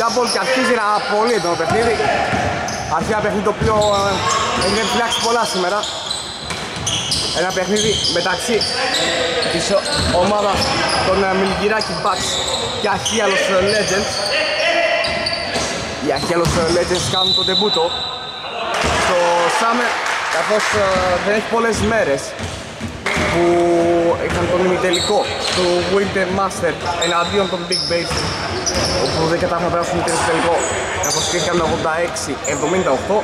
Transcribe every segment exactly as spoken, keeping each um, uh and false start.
double και αρχίζει να απολύει το παιχνίδι. Αρχίζει ένα παιχνίδι το οποίο έχει φυλάξει πολλά σήμερα. Ένα παιχνίδι μεταξύ της ομάδας των Milgyraki Bucks και Agxialos Legends. Οι Agxialos Legends κάνουν το τεμπούτο στο Summer, καθώς δεν έχει πολλές μέρες που είχαν τον ημιτελικό του Winter Master εναντίον των Big Base, όπου δεν κατάφεραν να περάσουν το ημιτελικό, καθώς είχαν ογδόντα έξι εβδομήντα οκτώ.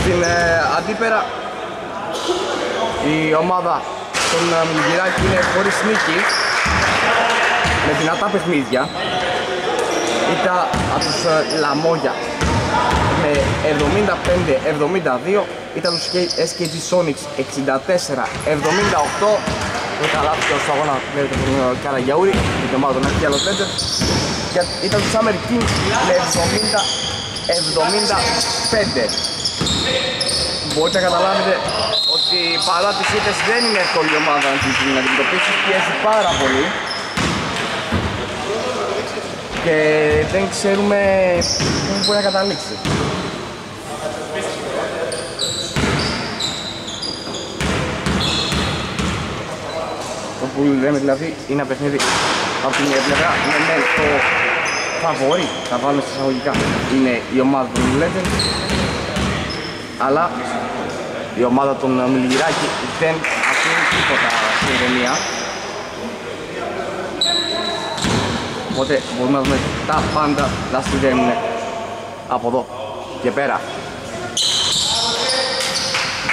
Στην ε, αντίπερα η ομάδα των Milgyraki είναι χωρίς νίκη, με δυνατά παιχνίδια, ήταν από τους ε, Λαμόγια με εβδομήντα πέντε εβδομήντα δύο, ήταν τους ες κέι τζι SONICS εξήντα τέσσερα εβδομήντα οκτώ, που είχα λάβει και ως αγώνα με τον Καραγιαούρη, με την ομάδα των Agxialos Legends, ήταν τους Summer Kings με εβδομήντα εβδομήντα πέντε. Μπορείτε να καταλάβετε ότι παρά τις ήττες δεν είναι εύκολη η ομάδα να την αντιμετωπίσει, πιέζει πάρα πολύ και δεν ξέρουμε πού μπορεί να καταλήξει. Το που λέμε δηλαδή είναι ένα παιχνίδι από την πλευρά είναι το φαβορί, θα βάλουμε στα εισαγωγικά, είναι η ομάδα των Legends, αλλά η ομάδα των Milgyraki δεν αφήνει τίποτα στην ηρεμία. Οπότε μπορούμε να δούμε τα πάντα να συμβαίνουν από εδώ και πέρα.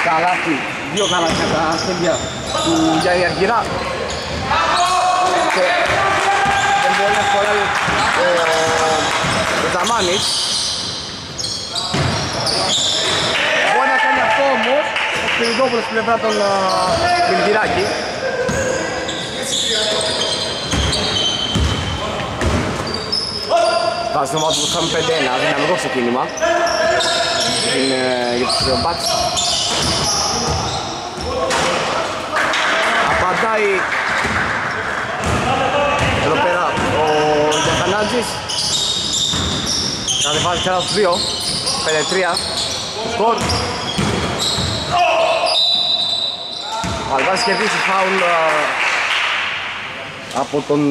Καλάθι, δύο καλάθια τα αστέρια του Γιάννη Αργυρά. Και δεν μπορεί να χωράει ο Ζαμάνης. Μπορεί να κάνει αυτό όμως ο Σπυριδόπουλος στην πλευρά των Milgyraki. Βάζει το μάτι που είχαμε πέντε ένα, δυναμικό ξεκίνημα είναι για τους Bucks. Απαντάει εδώ πέρα ο Γιαχανάντζης, κατεβάζει πέρα στους δύο, πέντε τρία το σκορ. Αλβάζει και δύσεις φάουλ από τον...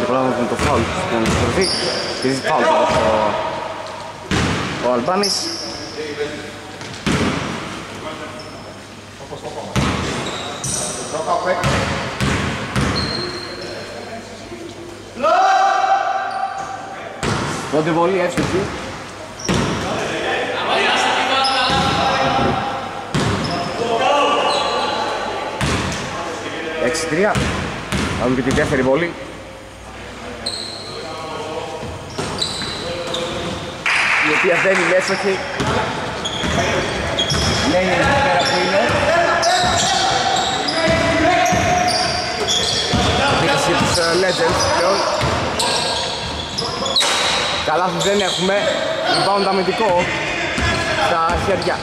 το πράγμα με το φάουλ που είναι στροφή και ζητή φάουλ ο Αλμπάνης. Πρώτη βολή εύκολη. έξι τρία. Θα δούμε και τη δεύτερη βολή. Η οποία δεν είναι έσοχη. Ναι, είναι εκεί πέρα που είναι. Δίκηση τους Legends πλέον. Καλά που δεν έχουμε. Λυπάμουν το αμυντικό στα χέρια.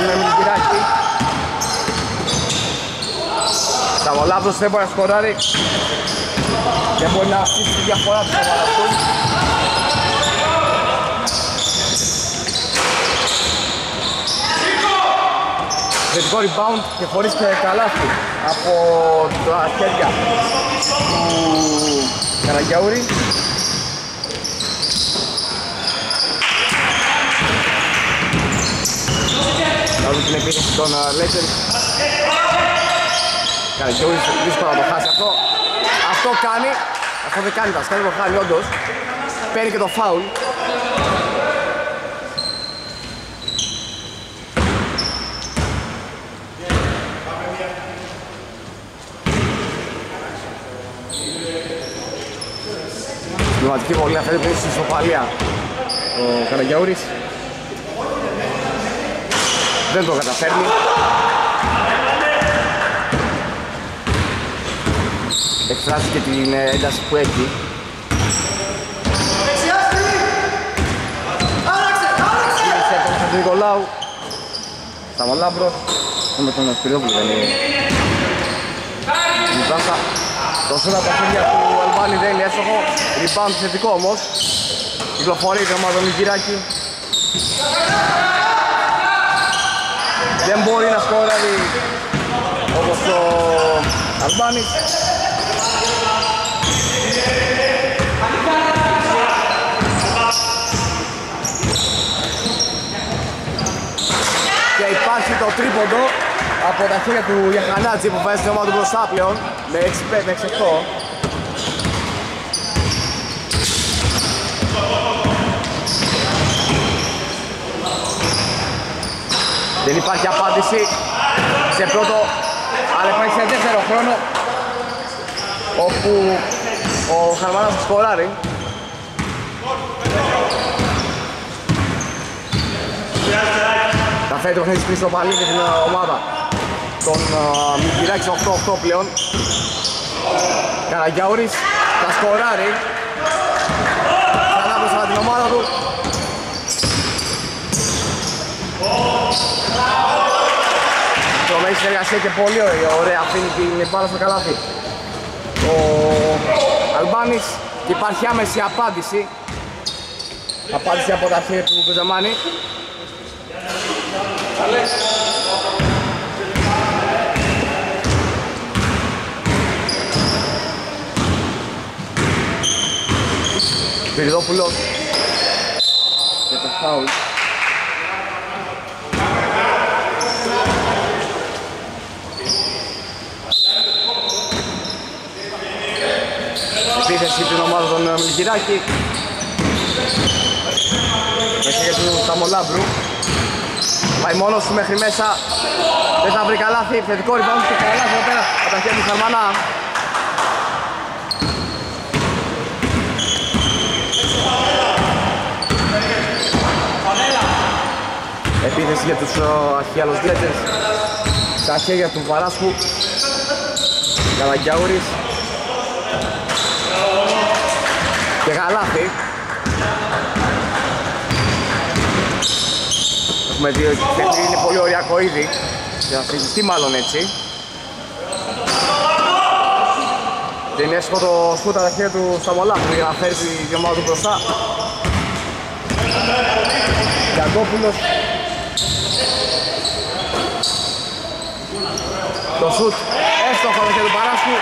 Είναι Milgyraki. Τα βολάβδος δεν μπορεί να σκοράρει. Δεν μπορεί να αφήσει τη διαφορά του βολάβδου. Θετικό rebound και χωρίς και καλάθι από τα χέρια του Καραγιαούρη. Θα δούμε την επίθεση των Legends. Καραγιαούρης δύσκολα να το χάσει αυτό. Αυτό κάνει, αυτό δεν κάνει τα σκάλια, το χάνει όντως. Παίρνει και το foul. Πραγματική βολή, αυτή είναι στην ισοπαλία ο Καραγιαούρης. Δεν το καταφέρνει. Εκφράζει και την ένταση που έχει. Γύρισε από τον Χατζηνικολάου. Σταμολάμπρος. Με τον Σπυρίδοπουλο δεν είναι. Το σούτ από τα χέρια του Αλβάνη δεν είναι εύστοχο. Rebound θετικό όμως. Κυκλοφορεί το ομάδα Μιλγυράκη. Δεν μπορεί να σκοράρει όπως ο Αλβάνη. Και υπάρχει το τρίποντο από τα χέρια του Γιαχανάτζη που βάζει την ομάδα του μπροστά πλέον με έξι πέντε έξι οκτώ. Δεν υπάρχει απάντηση σε πρώτο, αλλά υπάρχει σε δεύτερο χρόνο όπου ο Χαρμάνας σκοράρει. Τα φέρει το χρήσι πίσω πάλι για την ομάδα τον Μιλγυράκη οκτώ οκτώ πλέον. Καραγιαούρης τα σκοράρει. Ξανά προς την ομάδα του. Τρομερή συνεργασία και πολύ ωραία, αφήνει την μπάλα στο καλάθι ο Αλμπάνης και υπάρχει άμεση απάντηση. Απάντηση από τα χέρια του Μπεζαμάνη. Πυριδόπουλος και το φάουλ. Επίθεση την ομάδα των Μιλγυράκη με χέρια του Ταμολάμπρου. Πάει μόνος του μέχρι μέσα, δεν θα βρει καλάθι, θετικό rebound και καλάθι εδώ πέρα από τα χέρια του Χαρμανά. Επίθεση για τους Agxialos Legends στα χέρια του Βαράσκου. Καλαγκιαούρης και γαλάθι. Έχουμε δύο, είναι πολύ ωραιακό ήδη και θα συζητεί μάλλον έτσι. Την έσχο το σκούτα τα χέρια του Σταμολάφου για να φέρει τη ομάδα του μπροστά. Γιαγκόπουλος. Το σουτ έστοχο το χέρι του Παράσκου.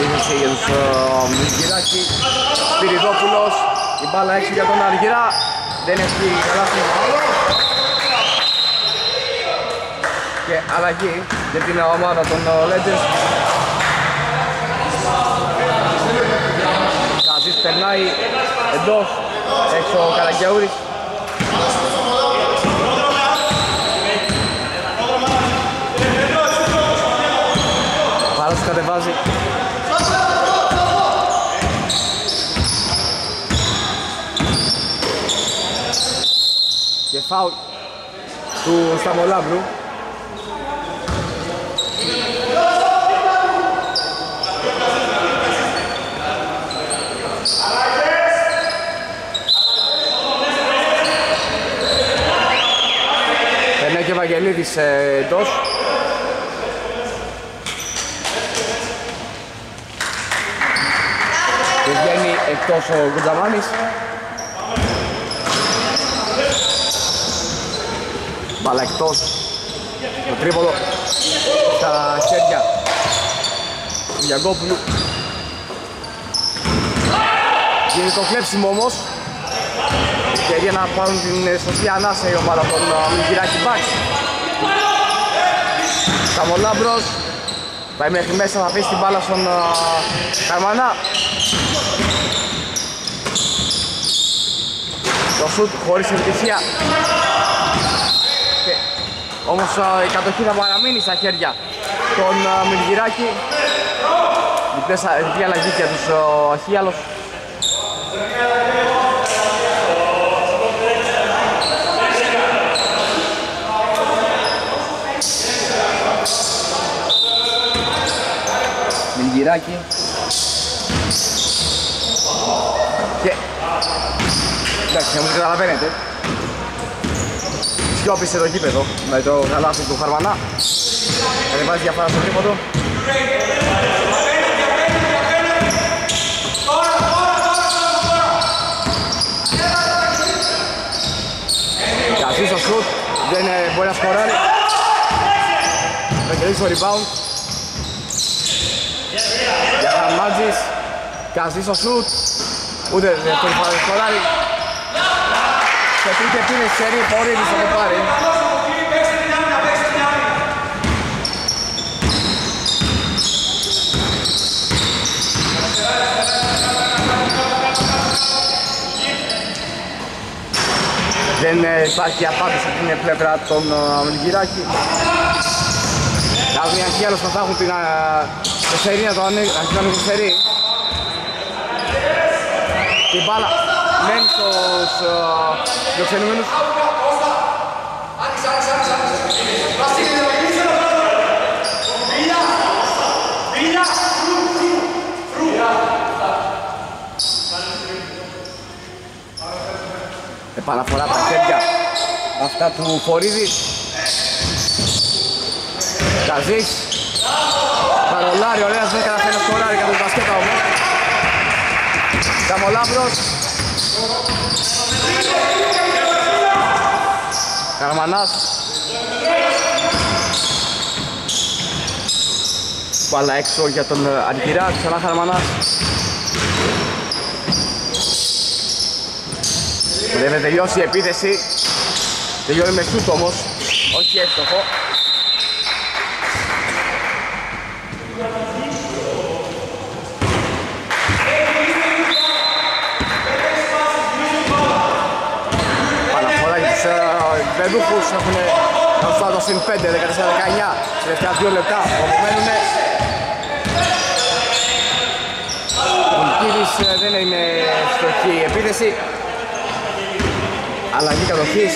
Δίνησε για τους Μιλγυράκη. Σπυριδόπουλος, η μπάλα έξω για τον Αργυρά. Δεν έχει καλά στην μπάλα. Και αλλαγή για την ομάδα των Legends. Καζής περνάει εντός, έξω ο Καραγκιαούρης. Παράσου κατεβάζει. Και φάουλ του Σταμολάβρου. Περνάει και ο Βαγγελίδης εντός. Και βγαίνει εκτός ο Γκουτζαμάνης. Μπάλα εκτός, το τρίποδο στα χέρια του Γιαγκόπουλου. Γίνει το κλέψιμο όμως και για να πάρουν την σωστή ανάσα η ομάδα των Μιλγυράκη Bucks. Σταμολάμπρος πάει μέχρι μέσα, θα αφήσει την μπάλα στον Καρμανά. Το σουτ χωρίς επιτυχία. Όμως η κατοχή θα παραμείνει στα χέρια των Μιλγυράκη. Διπλή αλλαγή για τους Agxialos. Μιλγυράκη. Και Εντάξει, όμως καταλαβαίνετε. Σιώπησε το γήπεδο με το γαλάθι του Χαρμανά. Ανεβάζει διαφορά στο τρίποντο. Καζί στο σουτ, δεν μπορεί να σκοράρει. Θα κερδίσει το rebound. Για Χαρμάντζης, Καζί στο σουτ. Ούτε δεν μπορεί να σκοράρει. Και τι και τι είναι σέρι, μπορεί να το πάρει. Δεν υπάρχει απάντηση από την πλευρά των Μιλγυράκη. Δηλαδή αν και άλλως θα έχουν την σερί να το ανοίγουν σερί. Η μπάλα μένει στους διοξενούμενους. Επαναφορά τα χέρια αυτά του Φορίδη. Καζής Καρολάρη, ωραία, δεν καταφέρει να σκοράρει για τον μπασκέτα όμως. Καμολάμπρος Καρμανάς. Πάλα έξω για τον Αργυρά, ξανά Χαρμανάς. Πρέπει να τελειώσει η επίθεση. Τελειώνει με σούτ όμως, όχι εύστοχο. Παναφορά για τους Βερούχους, έχουν το συν πέντε, δεκατέσσερα δεκαεννιά. Τελευταία δύο λεπτά, απομένουν. Ο Κύρης δεν είναι στοχή η επίθεση. Αλλαγή κατοχής.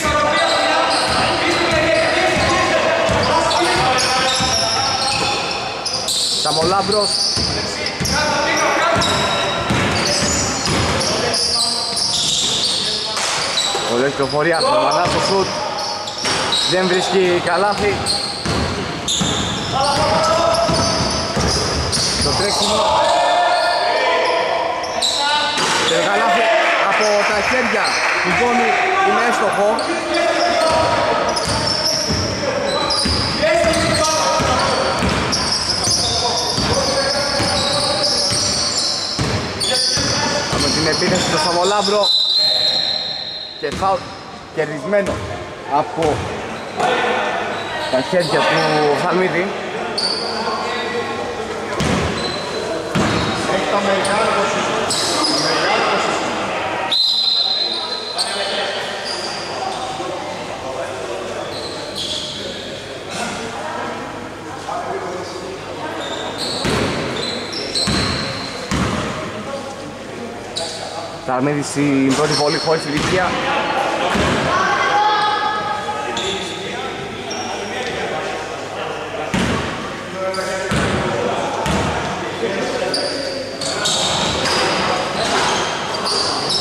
Σαμολάμπρος. Ωραία κυκλοφορία, Χαρμανά στο σουτ. Δεν βρίσκει καλάθι. Το τρέξιμο. Το καλάθι από τα χέρια του Γκόνη είναι έστοχο. Με την επίθεση του Σαμολάμπρο και φάουλ κερδισμένο από τα χέρια του Χαλμίδη. Ταρμίδη στην πρώτη βολή χωρίς ηλικία.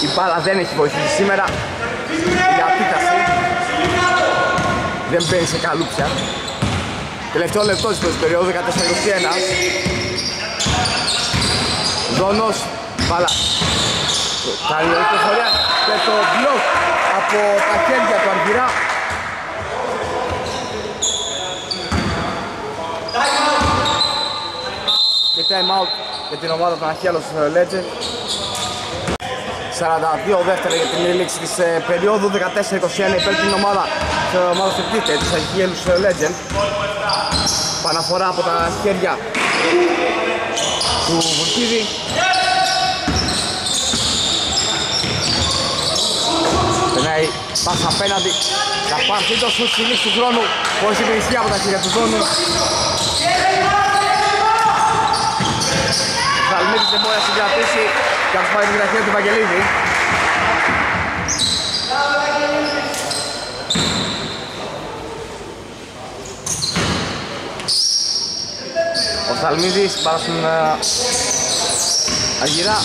Η μπάλα δεν έχει βοηθήσει σήμερα. Η απίταση δεν μπαίνει σε καλούπια. Τελευταίο λεπτό της πρώτης περίοδου, δεκατέσσερα είκοσι ένα. Δόνος, μπάλα. Καλή ευκαιρία και το μπλοκ από τα χέρια του Αργυρά. Και time out για την ομάδα των Agxialos Legends. σαράντα δύο δεύτερα για την λήξη της περίοδου, δεκατέσσερα είκοσι ένα υπέρ την ομάδα του Πτήτε της Agxialos Legends. Παναφορά από τα χέρια του Βουρκίδη. Περνάει πάσα απέναντι, θα πάρθει το σουτ στη λήξη του χρόνου, χωρίς υπηρεσία από τα χέρια του χρόνου. Ο Χαλμίδης δεν μπορεί να συγκρατήσει και ας πάρει την γραφεία του Βαγγελίδη. Ο Χαλμίδης πάρα στον Αργυρά.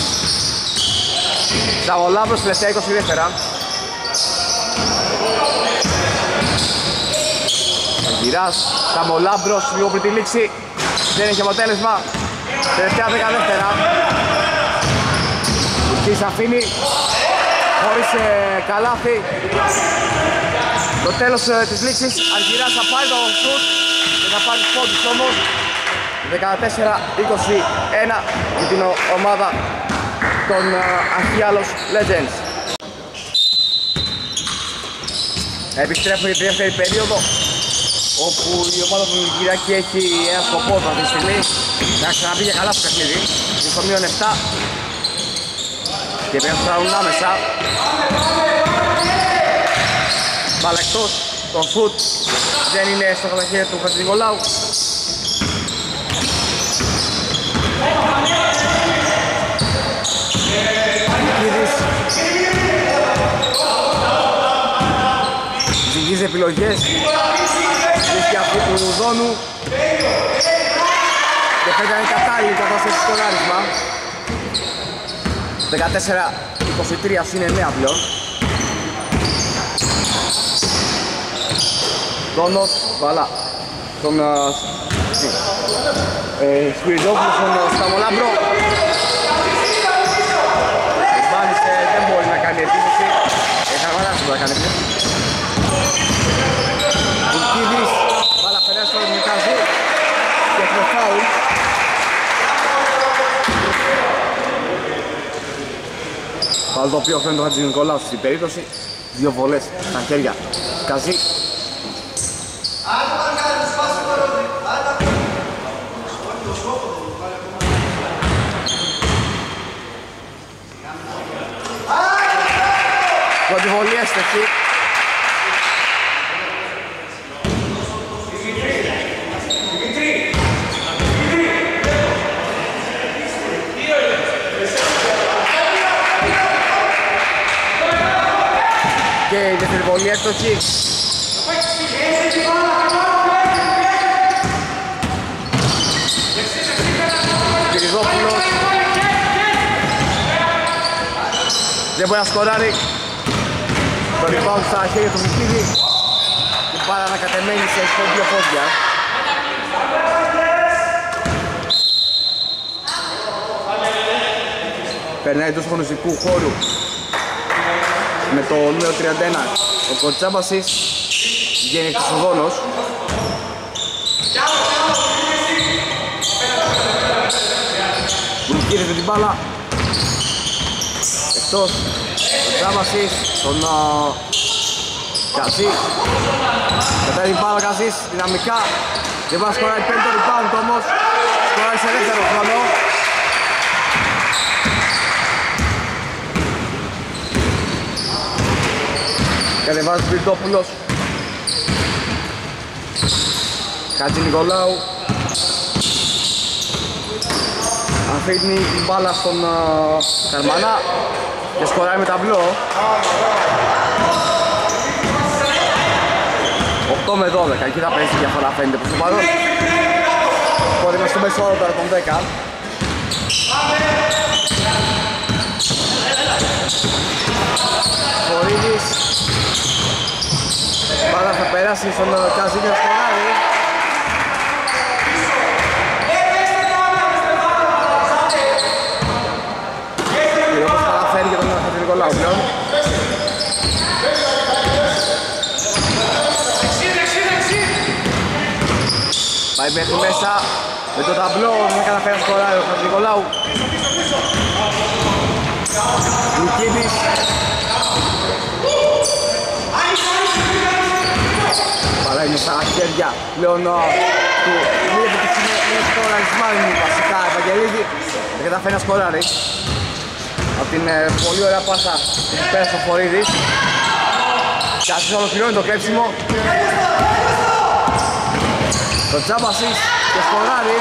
Σαβολάβρος, τελευταία είκοσι δεύτερα. Αγκυράς, Σαμολάμπρος, λίγο πριν τη λήξη. Δεν έχει αποτέλεσμα. Τελευταία δέκα δεύτερα. Της αφήνει χωρίς ε, καλάθι. Το τέλος ε, της λήξης. Αγκυράς θα πάει το σουτ και θα πάρει τους πόντους όμως. δεκατέσσερα είκοσι ένα για την ομάδα των Agxialos Legends. Επιστρέφουμε για τη δεύτερη περίοδο, όπου η ομάδα του Μιλγυράκη έχει ένα σκοπό αυτή τη στιγμή να ξαναπεί για καλά στο παιχνίδι. Είναι στο μείον επτά και πέρασαν άμεσα. Μπάλα εκτός, το φουτ δεν είναι στο καταχέρι του Χατζηνικολάου. Ζυγίζει επιλογές. Ζυγίζει αυτή του Δόνου. Και φέτορα είναι κατάλληλη κατάσταση στο γάρισμα. δεκατέσσερα είκοσι τρία είναι εννέα πλέον. Δόνος, βαλά. Τον Σπυριδόπουλο στον Σταμολάμπρο. Δεν μπορεί να κάνει επίθεση. Εχαρβανάσου να κάνει επίθεση. Βουλκίδης, μπάλα φερνάει στον Μικαζού και το φάουλ. Φάουλ το οποίο φαίνεται ο Χατζηνικολάου στην περίπτωση. Δύο βολές στα χέρια Καζί. Πρωτοβολή έστεχη. Και η δευτεροβολή έστεχη. Κυριζόπουλος. Δεν μπορεί να σκοράρει. Το rebound στα χέρια του Βουκίδη και πάρα ανακατεμένη σε δύο πόδια. Περνάει εντός χρονιστικού χώρου με το νούμερο τριάντα ένα ο Κοτσάμπασης, βγαίνει εκτός ο Δόνος. Βουκίδη με την μπάλα εκτός. Κοτσάμπασης, τον uh, Καζί. Μετά την πάρα Καζής, δυναμικά. Δεν πάει να σκοράει πέμπτο rebound όμως. Σκοράει σε δεύτερο χρόνο. Κατεβάζει Σπυρτόπουλος. Χατζηνικολάου. Αφήνει την μπάλα στον uh, Καρμανά. Και σκοράει με ταμπλό. οκτώ με δώδεκα, εκεί θα παίζει διαφορά φαίνεται προς το παρόν. Μπορεί μες στο μέσο όρο τώρα των δέκα. Χωρίδης. Πάντα θα περάσει στον Καζί και θα σκοράει. Πάει μέχρι μέσα με το ταμπλό, δεν καταφέρει να σκοράρει ο Χατζηνικολάου. Λουκίδης. Παραμένει στα χέρια πλέον του Λίβου και είναι σκοραρισμάνι βασικά Ευαγγελίδη. Δεν καταφέρει να σκοράρει. Από την ε, πολύ ωραία πάσα πέρα στο Φορίδη. Και ας ολοκληρώνει το κλέψιμο. Το Τσάμπασης και σκοράρει.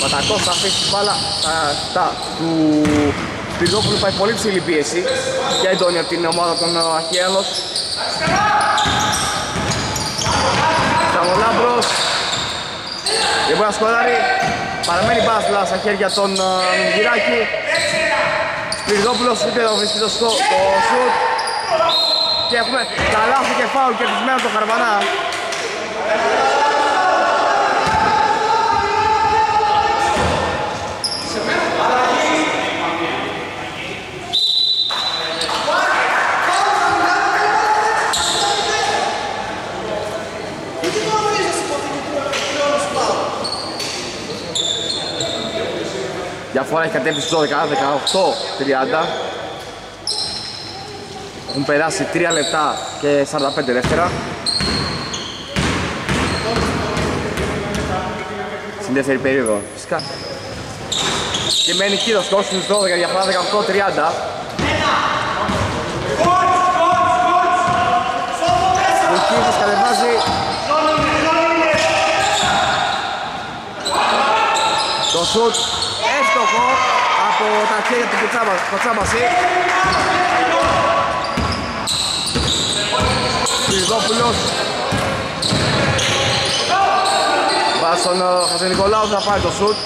Πατακός θα αφήσει την μπάλα στα του Σπυρδόπουλου, πάει πολύ ψηλή πίεση και έντονη από την ομάδα των Agxialos. Σαμολάμπρος. Δεν μπορεί να σκοράρει. Παραμένει μπάσλα στα χέρια των Μιλγυράκη. Σπυριδόπουλος ούτε το βρίσκει το σουτ. Και έχουμε τα λάθη και φάουλ κερδισμένο από τον Χαρβανά. Διαφορά έχει κατέβει στους δώδεκα, δεκαοκτώ, τριάντα. Έχουν περάσει τρία λεπτά και σαράντα πέντε δεύτερα. Στην δεύτερη περίοδο, φυσικά. Και μένει κύριο σκορ στους δώδεκα, διαφορά δεκαοκτώ τριάντα. Ο κύριος κατεβάζει το σουτ. Από τα χέρια του Κοτσάμπαση. Σπυριδόπουλος βάζει στον Χατζηνικολάου, θα πάρει το σουτ.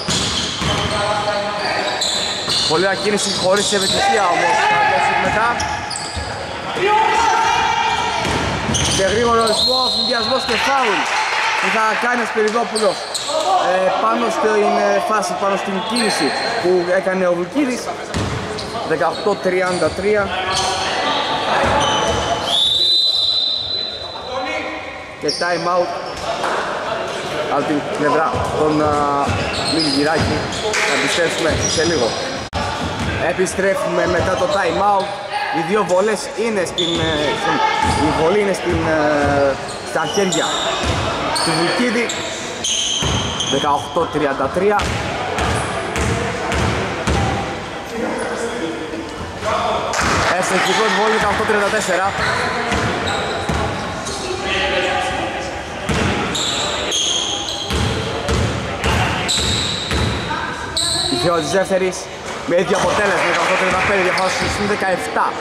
Πολύ ακίνηση χωρίς ευαισθησία όμως. Μετά σε γρήγορο ρυθμό, συνδυασμός και φάουλ που θα κάνει ο Σπυριδόπουλος πάνω στην φάση, πάνω στην κίνηση που έκανε ο Βουλκίδης. Δεκαοκτώ τριάντα τρία και time out από την πλευρά των Μιλγυράκη. Θα επιστρέψουμε σε λίγο. Επιστρέφουμε μετά το time out. Οι δύο βολές είναι στην, η βολή είναι στην, στα χέρια του Βουλκίδη. Δεκαοκτώ τριάντα τρία. Ευθυντικό βόλιο δεκαοκτώ τριάντα τέσσερα. Οι δύο της δεύτερης με ίδιο αποτέλεσμα δεκαοκτώ τριάντα πέντε, διαφορά στους δεκαεπτά.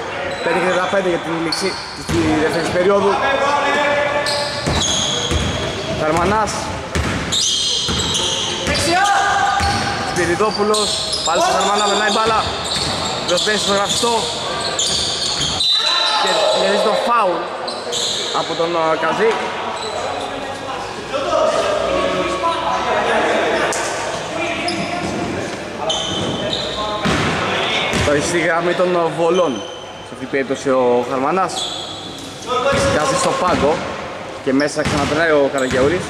πέντε τριάντα πέντε για την λήξη της δεύτερης περίοδου. Χαρμανάς Σπυριδόπουλος, πάλι στον Χαρμανά, περνάει μπάλα. Δοσπέσεις στο γραφιστό και γυρίζει το φάουλ από τον Καζί. Τώρα στη γραμμή των βολών, σε αυτή την περίπτωση ο Χαρμανάς. Καζί στο πάγκο και μέσα ξαναπερνάει ο Καραγιαούρης.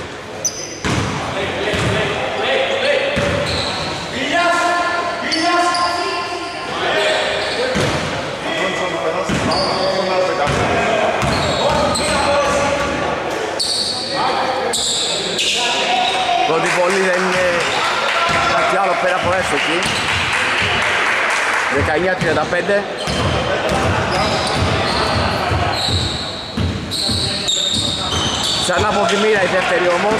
Πρώτη βολή δεν είναι κάτι άλλο πέρα από έξω εκεί. Δεκαεννιά τριάντα πέντε. Ξανά από τη μοίρα η δεύτερη όμως.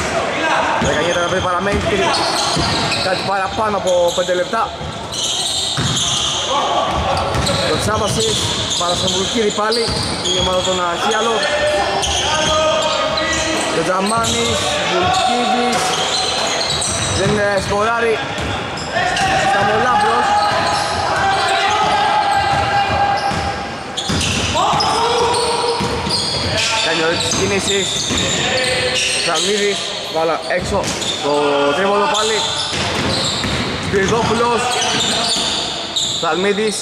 δεκαεννιά τριάντα πέντε παραμένει κάτι παραπάνω από πέντε λεπτά. Το Τσάβαση παρασομβουλκύρι πάλι η ομάδα των Αγxialos. Ο Τζαμάνης, Βουλκίδης, δεν σκοράρει. Σταμολάμπρος. Κάνει όλες τις κινήσεις. Σαμίδης, βάλα έξω. Το τρίπολο πάλι. Σπυριδόπουλος. Σαλμίδης.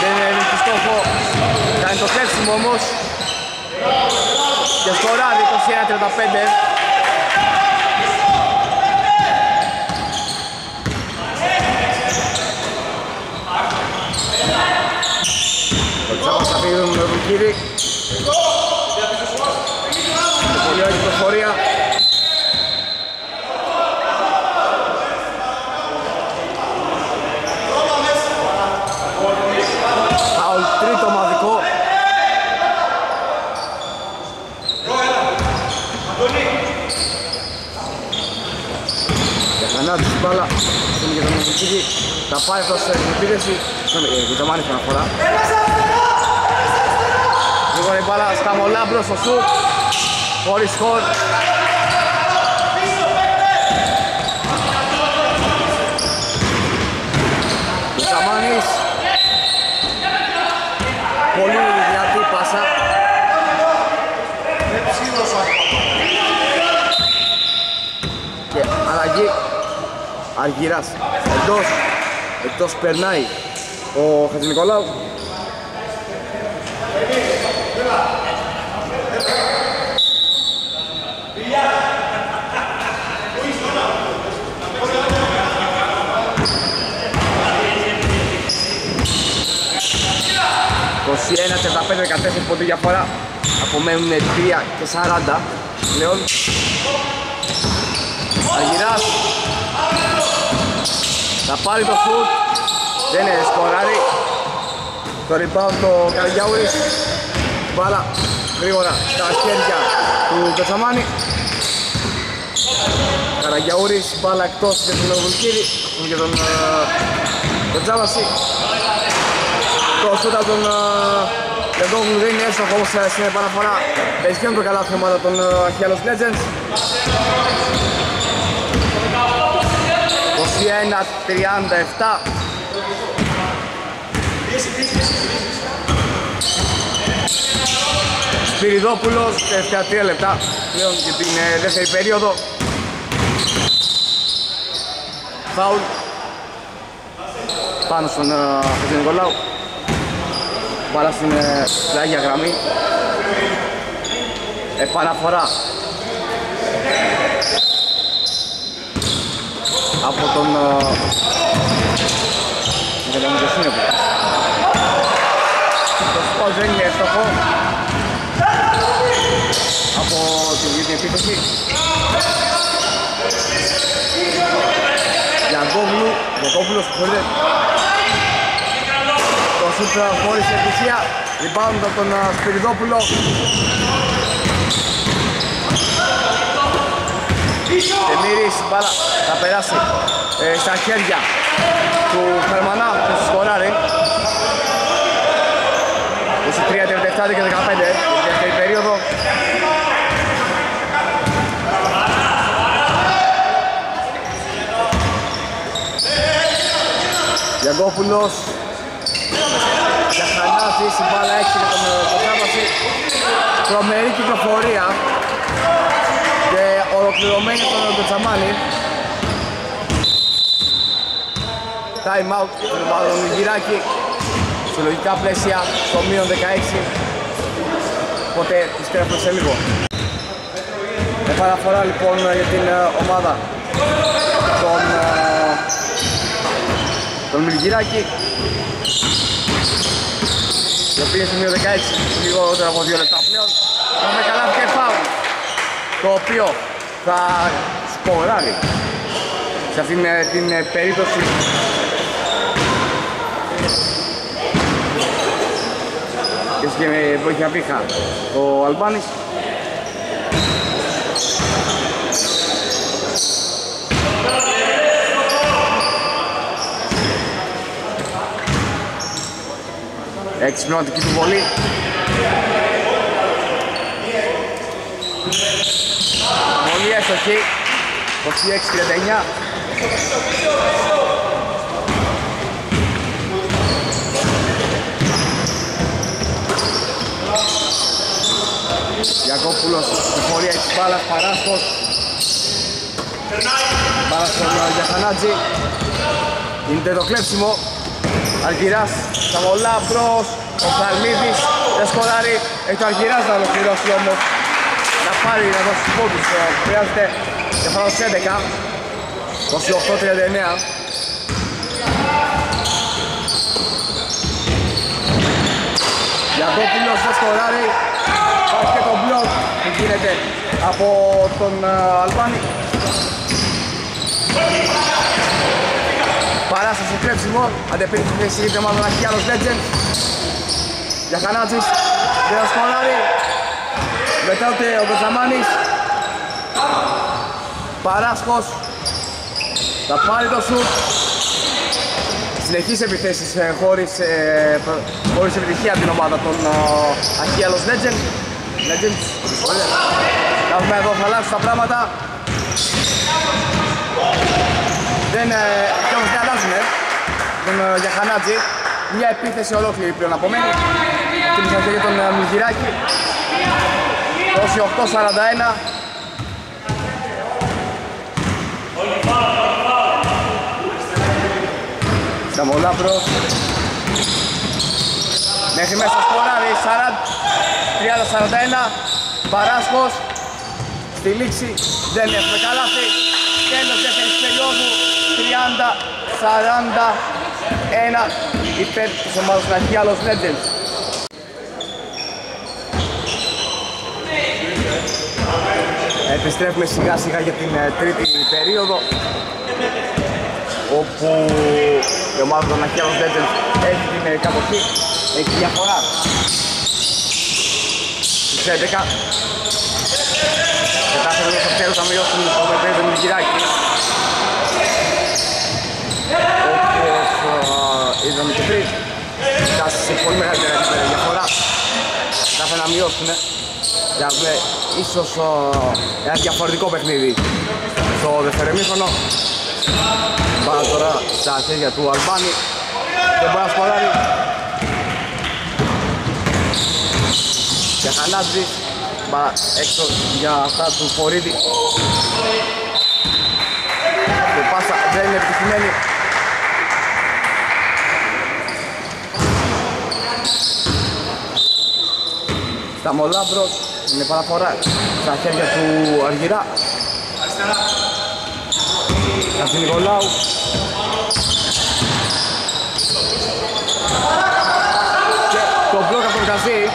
Δεν είναι στο στόχο. Κάνει το κλέψιμο όμως. Και σκοράδι είκοσι ένα τριάντα πέντε. Ο Τσάβας θα πήγαινε με τον Κύρι. Πολύ ωραία κυκλοφορία. Φάουλ, τρίτο ομαδικό. Ανάδειξη μπάλα, είναι για τον Βουλκίδη, θα πάει αυτός σε επίδεση, για τον Μάνιχα να φορά. Λοιπόν η μπάλα στα Μολάμπλος στο σουτ, χωρίς χορ. και αλλαγή Αργυράς. Εντός, εντός περνάει ο Χατζηνικολάου. είκοσι ένα τριάντα πέντε δεκατέσσερα πόντου διαφορά. Απομένουν τρία και σαράντα πλέον. Αργυράς θα πάρει το σουτ, δεν είναι σκοράρι. Το rebound το Καραγιάουρης. Μπάλα γρήγορα στα χέρια του Πετσαμάνη. Καραγιάουρης, μπάλα εκτός για τον Βουλκίδη και τον Κοτζάβαση. Το σουτ από τον Λεβδόγλου δεν είναι εύστοχο, όμως στην επαναφορά περισκένουν το καλά θέματα των Agxialos Legends. είκοσι ένα τριάντα επτά. Σπυριδόπουλος, τελευταία τρία λεπτά πλέον για την δεύτερη περίοδο. Φάουλ πάνω στον Χατζηνικολάου. Μπάλα στην πλάγια γραμμή. Επαναφορά από τον Βελαμιδοσύνευρο. Το σκορ δεν είναι εύστοχο από την ίδια επίθεση. Γιαγκόβουλου, Γιαγκόβουλος συγχωρείτε. Το σούτρα χωρίς επιτυχία. Rebound από τον Σπυριδόπουλο. Τεμίρης, μπάλα, θα περάσει ε, στα χέρια του Χαρμανά που σκοράρει. είκοσι τρία τριάντα επτά και δεκαπέντε, δεύτερη περίοδο. Γιαγκόπουλος, Γιαχανάτης, η μπάλα έξι με τον Κοτάβαση. Τρομερή κυκλοφορία. Ολοκληρωμένη τον Πετσαμάνη. Time out για τον Μιλγυράκη. Σε λογικά πλαίσια στο μείον δεκαέξι. Οπότε τις τρέφουμε σε λίγο. Επαναφορά λοιπόν για την ομάδα τον, τον Μιλγυράκη. Το πήγε στο μείον δεκαέξι, λιγότερο από δύο λεπτά πλέον. Πάμε καλά και φάουλ, το οποίο θα σκοράρει σε αυτήν την περίπτωση. Και έτσι και με βοήθεια πήχα ο Αλμπάνης. Εξυπνωτική του βολή. Εύστοχη, είκοσι έξι τριάντα εννιά. Γιακόπουλος, συμφορία της μπάλας, παράσπος. Μπάλας στον Γιαχανάτζη. Είναι το κλέψιμο. Αργυράς, Σαβολάμπρος, ο Καλμίδης, δεν σκοράρει. Έχει το Αργυράς να ολοκληρώσει όμως. Να πάρει να δώσει πόντους, χρειάζεται διαφορά στους έντεκα. Είκοσι οκτώ τριάντα εννιά. Γιαγκόπουλος θα σκοράρει. Υπάρχει και το μπλοκ που γίνεται από τον Αλβάνη. Παράσταση κρέψιμο, αντεπίθεση τη συγκεκριμένη ομάδα των Agxialos Legends. Γιαχανάτζης δεν θα σκοράρει. Μετά ούτε ο Πετσαμάνης. Παράσχος θα πάρει το σουτ. Συνεχείς επιθέσεις χωρίς, χωρίς επιτυχία την ομάδα των Agxialos Legends. Legends. Θα δούμε εδώ, θα αλλάξουν τα πράγματα. Δεν, και όμως δεν αλλάζουν τον Γιαχανάτζη. Μια επίθεση ολόκληρη πλέον απομένει. Αυτή την χαρτιά για τον Μιλγυράκη. είκοσι οκτώ σαράντα ένα. Καμολάπρος. Μέχρι μέσα σκόραρε τριάντα σαράντα ένα. Παράσχος. Στη λήξη δεν έχουμε καλάθι. Τέλος δεύτερης περίοδου. τριάντα σαράντα ένα υπέρ της ομάδας Agxialos Legends. Επιστρέφουμε σιγά σιγά για την τρίτη περίοδο, όπου η ομάδα των Agxialos Legends έχει την κατοχή, έχει διαφορά στις έντεκα. Κατάφερε για το τέλος να μειώσουν το μετρέζο Μιλγυράκη, όπως είδαμε και πριν, φτάσει σε πολύ μεγάλη διαφορά. Κατάφερε να μειώσουν για να δούμε ίσως ένα διαφορετικό παιχνίδι στο δεύτερο ημίχρονο. Πάμε τώρα στα χέρια του Αλμπάνη. Δεν μπορεί να σκοράρει. Και χαλάζει έξω για αυτά του Φορίδη. Και πάσα δεν είναι επιτυχημένη. Σταμολάμπρος, είναι παραφορά στα χέρια του Αργυρά. Κασί Νικολάου. Και το μπλοκ από τον Κασί.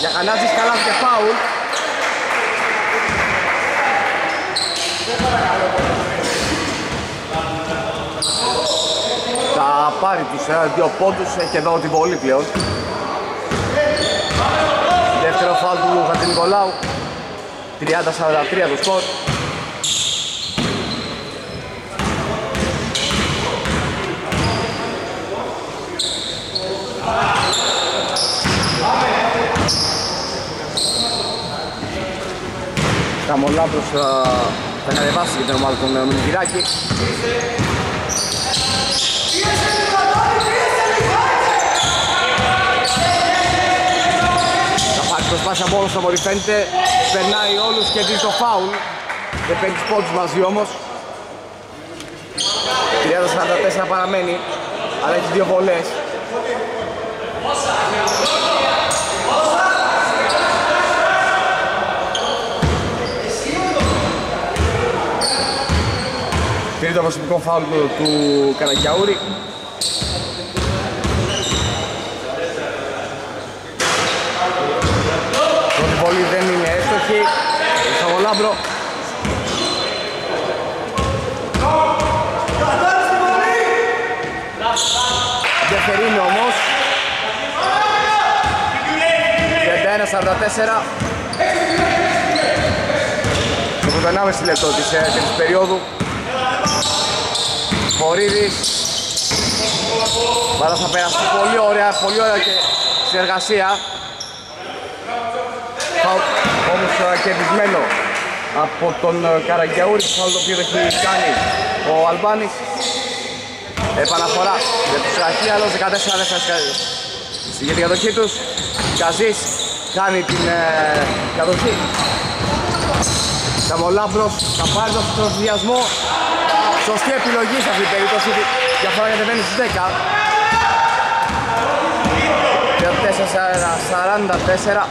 Για Χανάζης καλά και φάουλ. Θα πάρει τους δύο πόντους, έχει εδώ την βολή πλέον. Δεύτερο φάουλ του Χατζη Νικολάου. τριάντα σαράντα τρία το σκορ. Καμολάμπρος θα κατεβάσει για την ομάδα των Μιλγυράκη. Προσπάθεια από όλους από ό,τι φαίνεται, περνάει όλους και δει το φάουλ. Δεν παίρνει τους πόντους μαζί όμως. τριάντα σαράντα τέσσερα παραμένει, αλλά έχει δύο βολές. Πήρε το προσωπικό φάουλ του, του Καρακιαούρη. Δεν είναι έστοχη. Σαβολάμπρο. Δεύτερη είναι όμως. τριάντα ένα σαράντα τέσσερα. Το πρωτοενάμιση λεπτό της τέτοιας περίοδου. Χωρίδης. Βάρα θα περάσει πολύ ωραία, πολύ ωραία και συνεργασία. Όμως κερδισμένο από τον Καραγκιαούρη, το οποίο έχει κάνει ο Αλμπάνης. Επαναφορά για τους Αγxialos, δεκατέσσερα δεκατέσσερα για την κατοχή τους. Καζής κάνει την ε, κατοχή. Καμολάμπρος θα πάρει τον στροφιασμό. Σωστή επιλογή σε αυτή την περίπτωση, διαφορά κατεβαίνει στις δέκα. τριάντα τέσσερα σαράντα τέσσερα.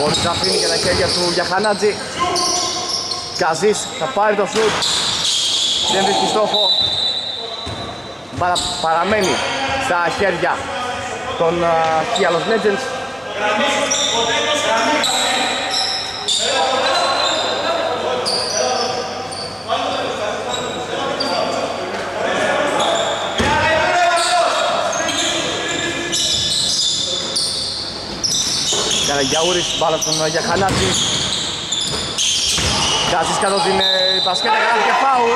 Μπορείς να αφήνει και τα χέρια του Γιαχανάτζη. Καζής θα πάρει το σουτ. Δεν βρίσκει στόχο. Παρα, παραμένει στα χέρια των Agxialos Legends. Γιαούρης, μπάλα στον Γιαχανάτζη. Καζής κάτω την μπασκέτα, κάνει και φάουλ.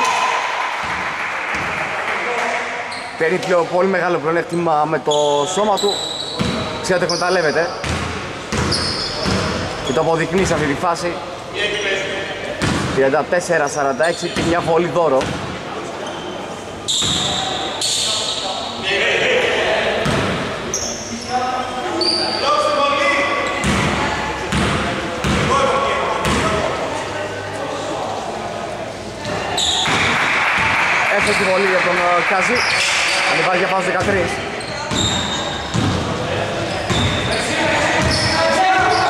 Παίρνει πολύ μεγάλο πλεονέκτημα με το σώμα του. Ξέρετε εκμεταλλεύεται. Και το αποδεικνύει σε αυτή τη φάση. τριάντα τέσσερα σαράντα έξι και μια βολή δώρο. Εξαιρετική βολή για τον Κάζι. Ανεβάζει για πάνω δεκατρία.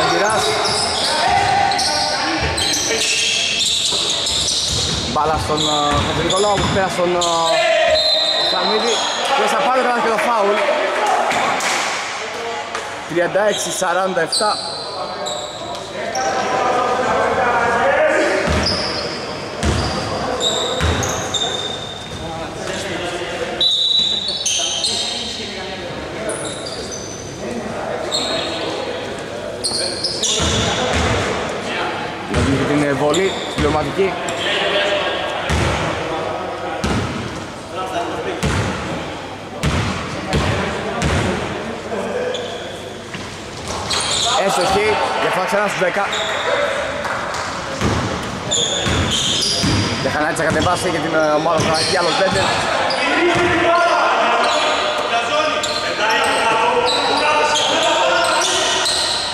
Αγκυράς. Μπάλα στον Χατζηνικολάου που πέρασε τον Σαλμίδη. Και θα πάρει και το φάουλ. τριάντα έξι σαράντα επτά. Βολή, συμπληρωματική. Έσοχη, διαφορά ξανά στους δέκα. Για Χανάτης θα κατεβάσει και την ομάδα του Agxialos Legends.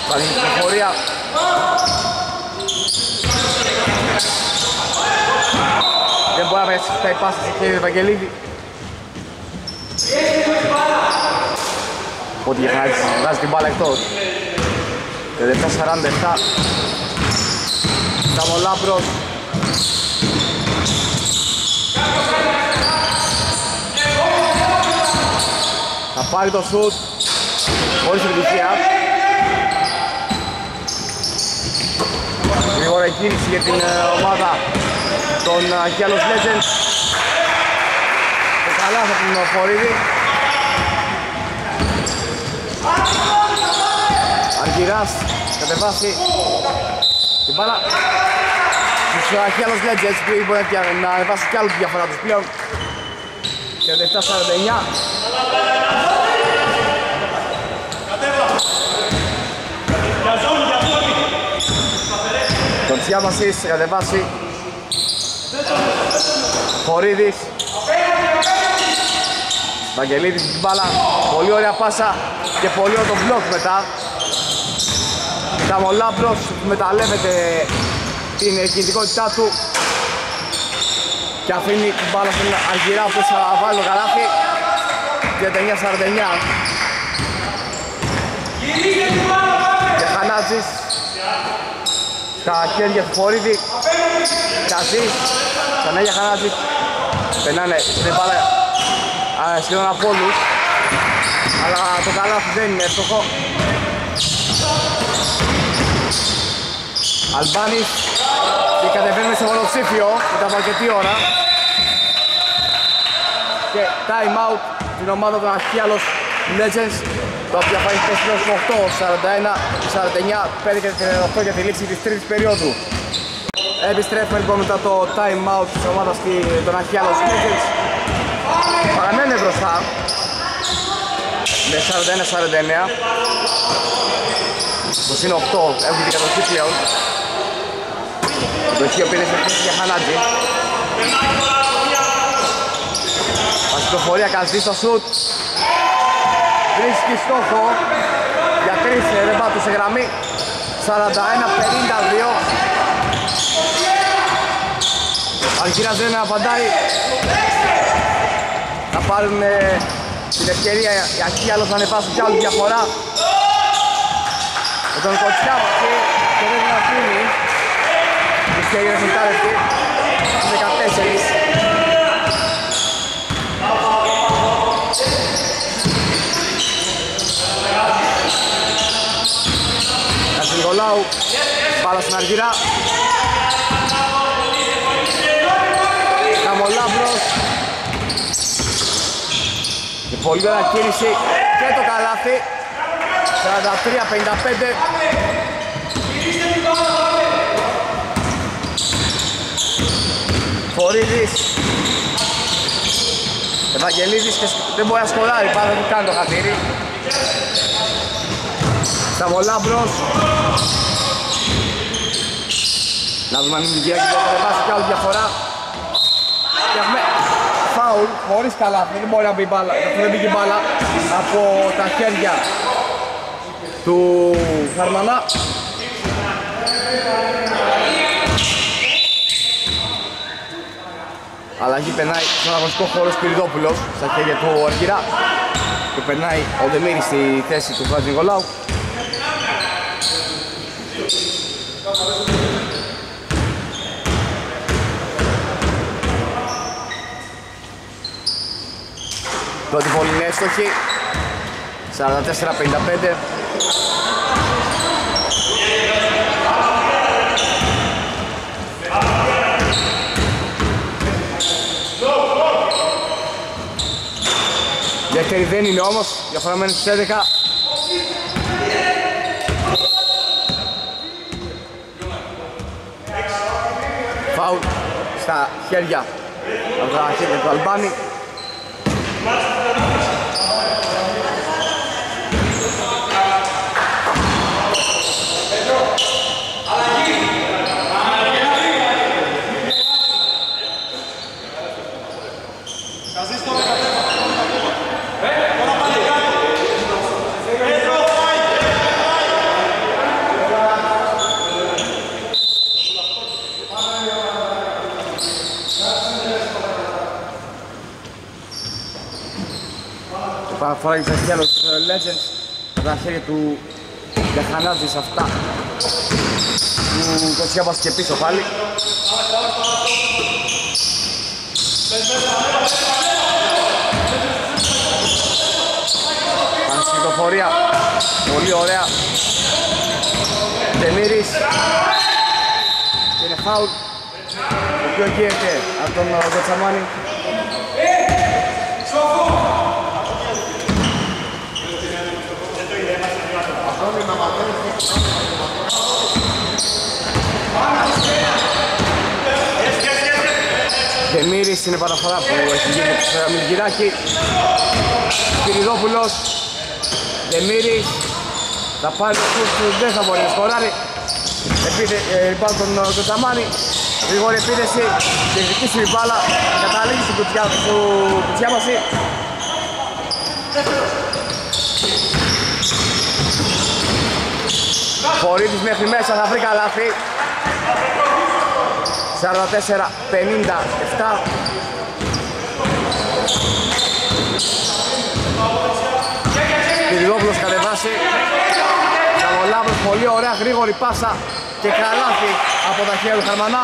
Πάλι την πληροφορία. Δεν μπορεί να βρεθεί η πάσα στο χέρι του Ευαγγελίδη. Οπότε για Χανάτης βγάζει την μπάλα εκτός. τριάντα επτά σαράντα επτά. Σταμολάμπρος. Θα πάρει το σουτ χωρίς επιτυχία. Γρήγορα η κίνηση για την ομάδα των Agxialos Legends. Το καλά θα την φορίδει. Αργυράς κατεβάσει την μπάλα στους Agxialos Legends που μπορεί να ανεβάσει κι άλλους τη διαφορά τους πλέον. τριάντα επτά σαράντα εννιά. Τον Τσιάβασης κατεβάσει. Χωρίδης Βαγγελίδης την μπάλα, πολύ ωραία πάσα και πολύ ωραίο το μπλοκ μετά. Ταμολάμπρος μεταλλεύεται την κινητικότητά του και αφήνει την μπάλα στον Αργυρά που θα βάλει το καλάθι. τριάντα εννιά σαράντα εννιά. Και Χανάτζης στα χέρια του Χωρίδη. Καζής, ξανά για Χανάτζης. Περνάνε την μπάλα σχεδόν από όλους, αλλά το καλάθι δεν είναι εύστοχο. Αλμπάνης και κατεβαίνουμε σε μονοψήφιο, μετά από αρκετή ώρα. Και time out την ομάδα των Agxialos Legends, το οποίο πάει πέσοντας οκτώ σαράντα ένα σαράντα εννιά πέντε οκτώ για τη λήξη της τρίτης περίοδου. Επιστρέφουμε λοιπόν μετά το time out της ομάδας των Agxialos Legends. Παραμένει μπροστά με σαράντα ένα σαράντα εννιά. Το σύν οκτώ έχουν την κατοχή πλέον. Το χείο πήρε σε χρήση για Χανάτζη. Πασικοφορία Καζή στο σουτ. Βρίσκει στόχο για τρεις, δεν πάτου σε γραμμή. σαράντα ένα πενήντα δύο. Αργύρας δεν απαντάει. Θα πάρουν την ευκαιρία οι Agxialos να ανεβάσουν κι άλλη διαφορά. Με τον Κοτσιάβαση και δεν την αφήνει. Η ευκαιρία είναι συμμετάρευτη στις δεκατέσσερα. Καζινικολάου, μπάλα στην Αργυρά. Καμολάβρος. Και πολύ ωραία κίνηση και το καλάθι. σαράντα τρία πενήντα πέντε. Φορίδης Ευαγγελίδης και δεν μπορεί να σκοράρει, πάρα δεν κάνει το χατήρι. Σταμολάμπρος. Να δούμε αν είναι η Μιλγυράκη που θα βάσει κι άλλη διαφορά. Και έχουμε φάουλ χωρίς καλά, δεν μπορεί να μπει μπάλα, δεν μπήκε μπάλα από τα χέρια του Χαρμανά. αλλαγή περνάει στον αγωνιστικό χώρο Σπυριδόπουλος στα χέρια του Αργυρά και περνάει ο Δεμήρης στη θέση του Χατζη Νικολάου. Πρώτη πόλη είναι έστοχη, σαράντα τέσσερα πενήντα πέντε. Δεύτερη δεν είναι όμως, διαφορά μένει στους έντεκα. Φάουλ στα χέρια από τα χέρια του Αλμπάνη. Φορά για τα Agxialos Legends τα χέρια του Γιαχανάζη σε αυτά του Κοτσιάβας και πίσω πάλι. Πανσκυδοφορία, πολύ ωραία Δεμήρης και είναι φάουλ το οποίο γίνεται από τον Κοτσαμάνη. Δεμήρης στην επαναφορά που έχει γίνει από Μιλγυράκι. Σπυριδόπουλος, Δεμήρης, θα πάρει το κούστος, δεν θα μπορεί να σκοράρει. Ριμπάλ τον Κοτσαμάνη, γρήγορη επίθεση, διεκδικήσει η μπάλα, καταλήγει στην κουτιάμαση. Χωρίτης μέχρι μέσα, θα βρει καλάθι. σαράντα τέσσερα πενήντα επτά. Σπυριδόπουλος κατεβάσει. Σαβολάβρος, πολύ ωραία γρήγορη πάσα και καλάθι από τα χέρια του Χαρμανά.